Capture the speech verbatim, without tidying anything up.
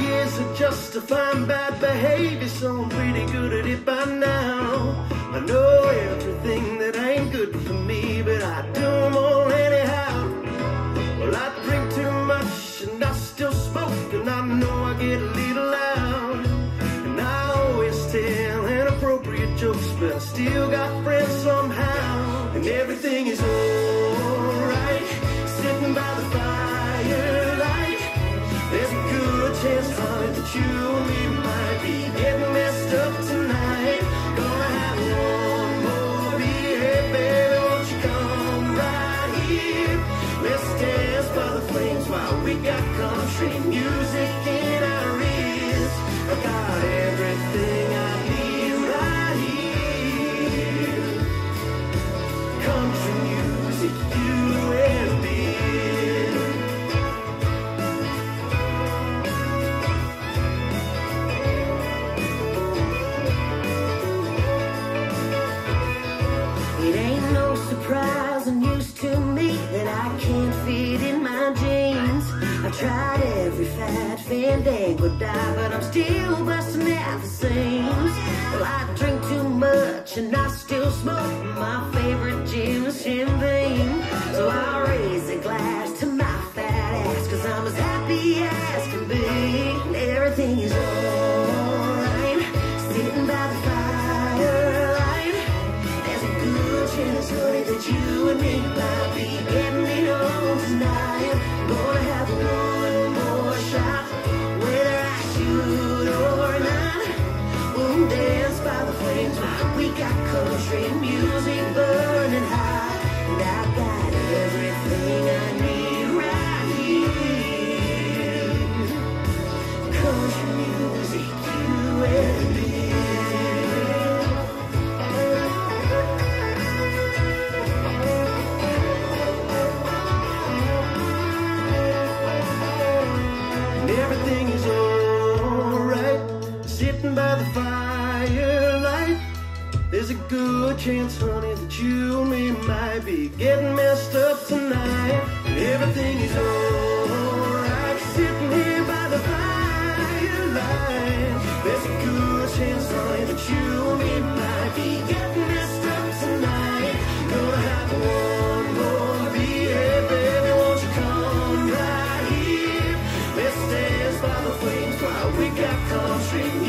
years of justifying bad behavior, so I'm pretty good at it by now. I know everything that ain't good for me, but I do them all anyhow. Well, I drink too much and I still smoke, and I know I get a little loud, and I always tell inappropriate jokes, but I still got friends somehow. And everything is alright, sitting by the firelight. There's a good chance, honey, that you and me might be getting messed up tonight. Gonna have one more beer, hey baby, won't you come right here? Let's dance by the flames while we got country music in our ears. I got everything I need right here. Country music, you and me. Surprising used to me that I can't fit in my jeans. I tried every fat fandango dive, but I'm still busting at the seams. Well, I drink too much and I still smoke. My favorite gin is champagne, so I raise a glass to my fat ass, 'cause I'm as happy as can be. And everything is alright, sitting by the honey, that you and me might be getting it on tonight. Gonna have one more shot, whether I shoot or not. We'll dance by the flames while we got country music burning hot. And I got everything I need right here. Country music, you and me. There's a good chance, honey, that you and me might be getting messed up tonight. Everything is alright, sitting here by the firelight. There's a good chance, honey, that you and me might be getting messed up tonight. Gonna have one more beer, hey baby, won't you come right here? Let's dance by the flames while we got country.